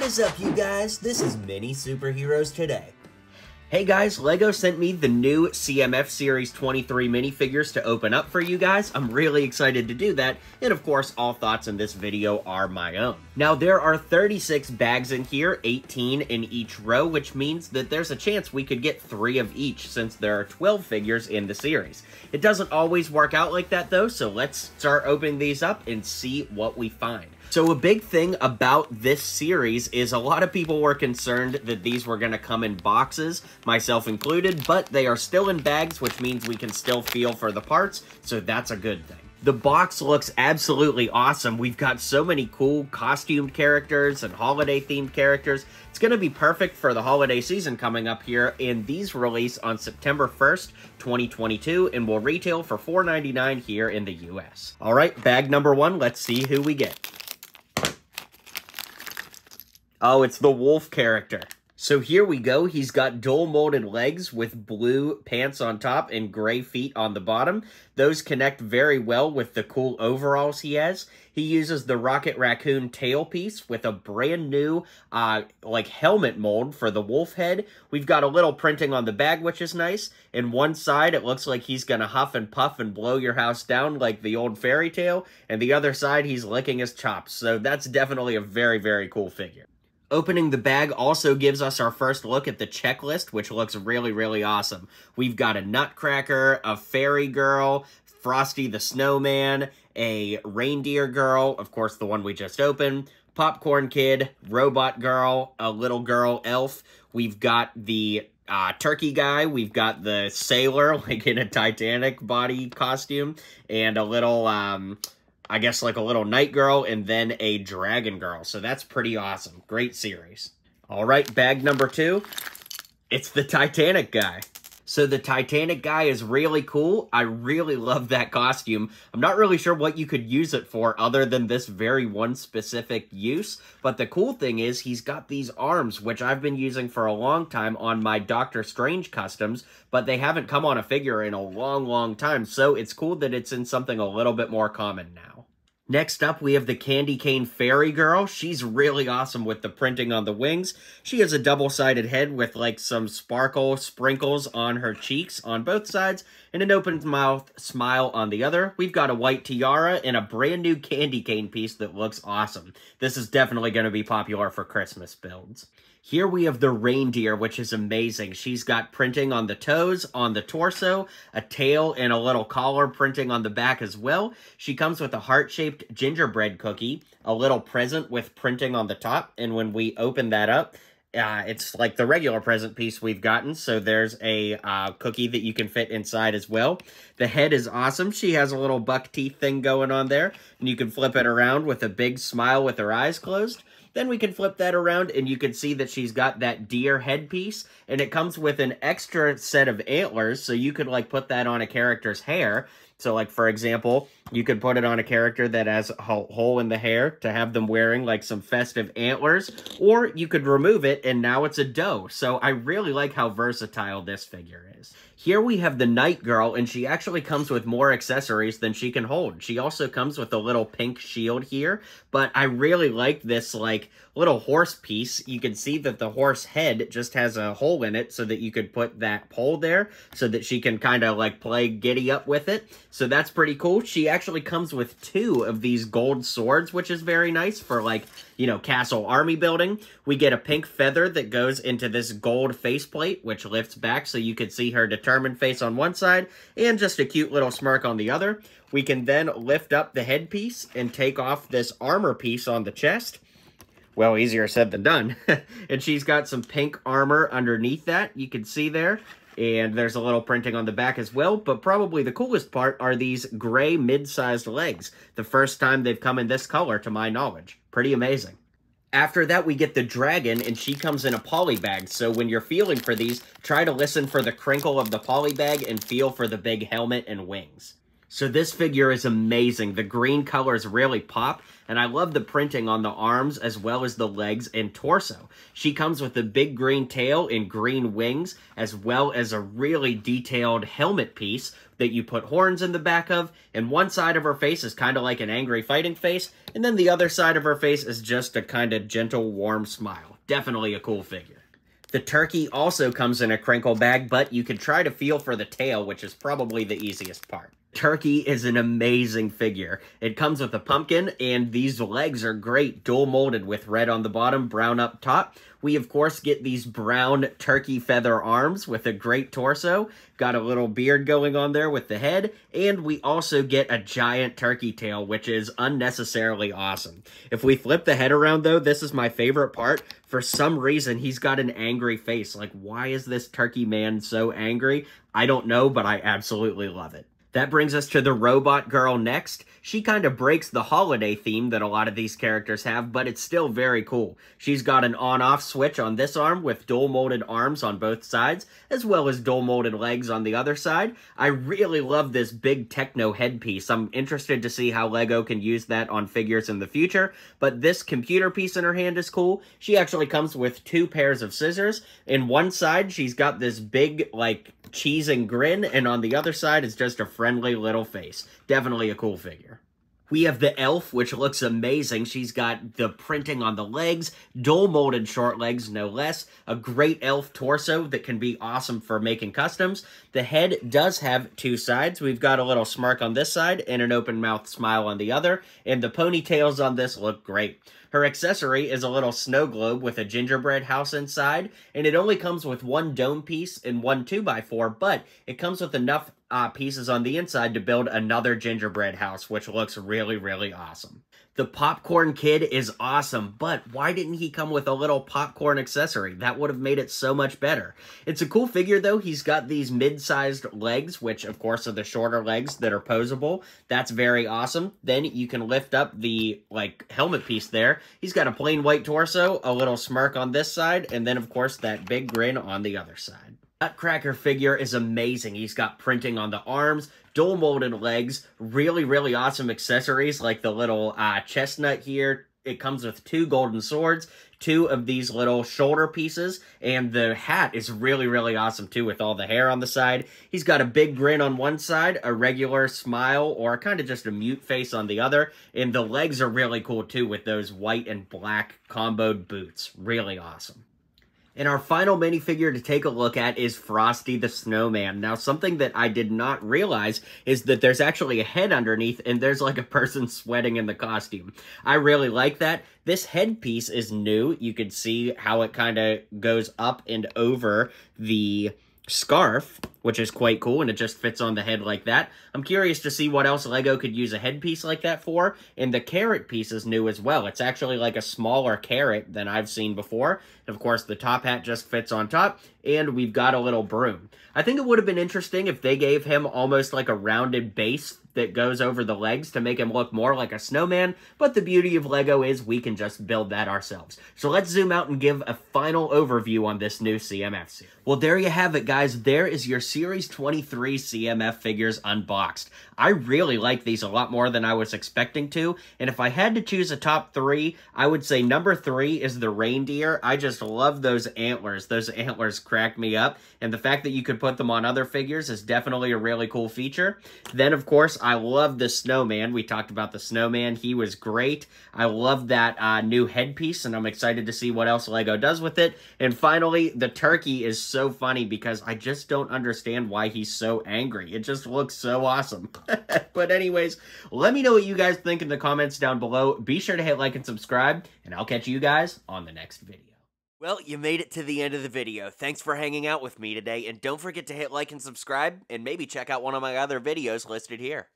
What is up, you guys? This is Mini Superheroes Today. Hey guys, LEGO sent me the new CMF Series 23 minifigures to open up for you guys. I'm really excited to do that, and of course, all thoughts in this video are my own. Now, there are 36 bags in here, 18 in each row, which means that there's a chance we could get 3 of each since there are 12 figures in the series. It doesn't always work out like that though, so let's start opening these up and see what we find. So a big thing about this series is a lot of people were concerned that these were going to come in boxes, myself included, but they are still in bags, which means we can still feel for the parts, so that's a good thing. The box looks absolutely awesome. We've got so many cool costumed characters and holiday-themed characters. It's going to be perfect for the holiday season coming up here, and these release on September 1st, 2022, and will retail for $4.99 here in the US. All right, bag number one, let's see who we get. Oh, it's the wolf character. So here we go. He's got dual molded legs with blue pants on top and gray feet on the bottom. Those connect very well with the cool overalls he has. He uses the Rocket Raccoon tailpiece with a brand new, helmet mold for the wolf head. We've got a little printing on the bag, which is nice. And one side, it looks like he's going to huff and puff and blow your house down like the old fairy tale. And the other side, he's licking his chops. So that's definitely a very, very cool figure. Opening the bag also gives us our first look at the checklist, which looks really, really awesome. We've got a nutcracker, a fairy girl, Frosty the Snowman, a reindeer girl, of course the one we just opened, popcorn kid, robot girl, a little girl elf. We've got the turkey guy, we've got the sailor, like in a Titanic body costume, and a little, a little night girl, and then a dragon girl. So that's pretty awesome. Great series. All right, bag number two. It's the Titanic guy. So the Titanic guy is really cool. I really love that costume. I'm not really sure what you could use it for other than this very one specific use, but the cool thing is he's got these arms, which I've been using for a long time on my Doctor Strange customs, but they haven't come on a figure in a long, long time, so it's cool that it's in something a little bit more common now. Next up, we have the Candy Cane Fairy Girl. She's really awesome with the printing on the wings. She has a double-sided head with, some sparkle sprinkles on her cheeks on both sides and an open-mouth smile on the other. We've got a white tiara and a brand-new candy cane piece that looks awesome. This is definitely going to be popular for Christmas builds. Here we have the reindeer, which is amazing. She's got printing on the toes, on the torso, a tail, and a little collar printing on the back as well. She comes with a heart-shaped gingerbread cookie, a little present with printing on the top, and when we open that up, it's like the regular present piece we've gotten, so there's a cookie that you can fit inside as well. The head is awesome. She has a little buck teeth thing going on there, and you can flip it around with a big smile with her eyes closed. Then we can flip that around, and you can see that she's got that deer headpiece, and it comes with an extra set of antlers, so you could, put that on a character's hair. So, for example, you could put it on a character that has a hole in the hair to have them wearing, some festive antlers, or you could remove it, and now it's a doe. So I really like how versatile this figure is. Here we have the Night Girl, and she actually comes with more accessories than she can hold. She also comes with a little pink shield here, but I really like this, little horse piece. You can see that the horse head just has a hole in it so that you could put that pole there so that she can kind of, play giddy up with it. So that's pretty cool. She actually comes with 2 of these gold swords, which is very nice for, castle army building. We get a pink feather that goes into this gold faceplate, which lifts back so you can see her determined face on one side and just a cute little smirk on the other. We can then lift up the headpiece and take off this armor piece on the chest. Well, easier said than done. And she's got some pink armor underneath that, you can see there. And there's a little printing on the back as well, but probably the coolest part are these gray mid-sized legs. The first time they've come in this color, to my knowledge. Pretty amazing. After that, we get the dragon, and she comes in a poly bag. So when you're feeling for these, try to listen for the crinkle of the poly bag and feel for the big helmet and wings. So this figure is amazing. The green colors really pop, and I love the printing on the arms as well as the legs and torso. She comes with a big green tail and green wings, as well as a really detailed helmet piece that you put horns in the back of, and one side of her face is kind of like an angry fighting face, and then the other side of her face is just a kind of gentle, warm smile. Definitely a cool figure. The turkey also comes in a crinkle bag, but you can try to feel for the tail, which is probably the easiest part. Turkey is an amazing figure. It comes with a pumpkin, and these legs are great, dual molded with red on the bottom, brown up top. We, of course, get these brown turkey feather arms with a great torso. Got a little beard going on there with the head. And we also get a giant turkey tail, which is unnecessarily awesome. If we flip the head around, though, this is my favorite part. For some reason, he's got an angry face. Like, why is this turkey man so angry? I don't know, but I absolutely love it. That brings us to the robot girl next. She kind of breaks the holiday theme that a lot of these characters have, but it's still very cool. She's got an on-off switch on this arm with dual molded arms on both sides, as well as dual molded legs on the other side. I really love this big techno headpiece. I'm interested to see how LEGO can use that on figures in the future, but this computer piece in her hand is cool. She actually comes with two pairs of scissors. In one side, she's got this big, like, cheese and grin, and on the other side is just a friendly little face. Definitely a cool figure. We have the elf, which looks amazing. She's got the printing on the legs, dual molded short legs, no less. A great elf torso that can be awesome for making customs. The head does have two sides. We've got a little smirk on this side and an open mouth smile on the other, and the ponytails on this look great. Her accessory is a little snow globe with a gingerbread house inside, and it only comes with one dome piece and one 2x4, but it comes with enough pieces on the inside to build another gingerbread house, which looks really, really awesome. The popcorn kid is awesome, but why didn't he come with a little popcorn accessory? That would have made it so much better. It's a cool figure, though. He's got these mid-sized legs, which, of course, are the shorter legs that are posable. That's very awesome. Then you can lift up the, like, helmet piece there. He's got a plain white torso, a little smirk on this side, and then, of course, that big grin on the other side. Nutcracker figure is amazing. He's got printing on the arms, dual molded legs, really, really awesome accessories like the little chestnut here. It comes with two golden swords, two of these little shoulder pieces, and the hat is really, really awesome too with all the hair on the side. He's got a big grin on one side, a regular smile, or kind of just a mute face on the other, and the legs are really cool too with those white and black comboed boots. Really awesome. And our final minifigure to take a look at is Frosty the Snowman. Now, something that I did not realize is that there's actually a head underneath, and there's like a person sweating in the costume. I really like that. This headpiece is new. You can see how it kind of goes up and over the scarf, which is quite cool, and it just fits on the head like that. I'm curious to see what else LEGO could use a headpiece like that for, and the carrot piece is new as well. It's actually like a smaller carrot than I've seen before, and of course the top hat just fits on top, and we've got a little broom. I think it would have been interesting if they gave him almost like a rounded base that goes over the legs to make him look more like a snowman, but the beauty of LEGO is we can just build that ourselves. So let's zoom out and give a final overview on this new CMF series. Well, there you have it, guys. There is your Series 23 CMF figures unboxed. I really like these a lot more than I was expecting to, and if I had to choose a top three, I would say number three is the reindeer. I just love those antlers. Those antlers crack me up, and the fact that you could put them on other figures is definitely a really cool feature. Then, of course, I love the snowman. We talked about the snowman. He was great. I love that new headpiece, and I'm excited to see what else LEGO does with it. And finally, the turkey is so funny because I just don't understand why he's so angry. It just looks so awesome. But anyways, let me know what you guys think in the comments down below. Be sure to hit like and subscribe, and I'll catch you guys on the next video. Well, you made it to the end of the video. Thanks for hanging out with me today, and don't forget to hit like and subscribe, and maybe check out one of my other videos listed here.